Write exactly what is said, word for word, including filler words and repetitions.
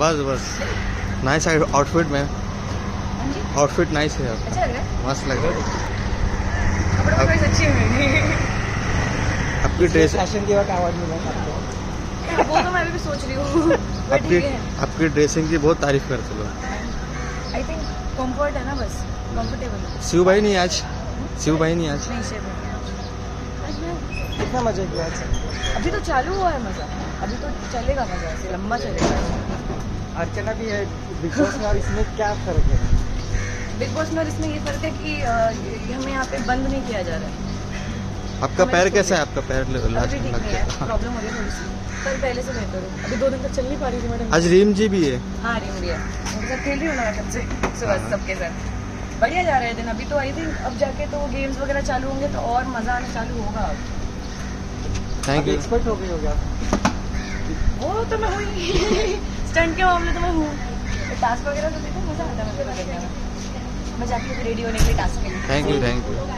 बस बस नाइस है आउटफिट में, आउटफिट नाइस है आपका। अच्छा लग रहा है, मस्त लग रहा है, कपड़े वगैरह अच्छे हैं। आपकी ड्रेस फैशन की आवाज में बहुत, वो तो मैं भी सोच रही हूँ। आपकी आपकी ड्रेसिंग की बहुत तारीफ करते लोग। आई थिंक कंफर्ट है ना, बस कंफर्टेबल। शिव भाई नहीं आज, शिव भाई नहीं आज, कितना मजा किया। अभी तो चालू हुआ है मजा, अभी तो चलेगा मजा, ऐसे लंबा चलेगा। अर्चना भी है बिग बॉस में, और इसमें क्या फर्क है? बिग बॉस में और इसमें ये फर्क है कि हमें यहाँ पे बंद नहीं किया जा रहा है। आपका पैर कैसा है? आपका पैर प्रॉब्लम हो रही है, पर पहले से बेहतर है। अभी दो दिन तक चल नहीं पा रही थी मैडम। आज रीम जी भी है। हाँ रीम भी है, उनके साथ खेल रही हूँ ना सबसे, सुबह सबके साथ बढ़िया जा रहा है दिन। अभी तो आई थिंक अब जाके तो गेम्स वगैरह चालू होंगे तो और मजा आना चालू होगा। Thank you. एक्सपर्ट हो गई हो गया? वो तो मैं हुई स्टंट के मामले तो मैं हूँ, टास्क वगैरह तो देखो मजा आता है। मैं जाके रेडी होने के लिए टास्क के लिए। Thank you thank you.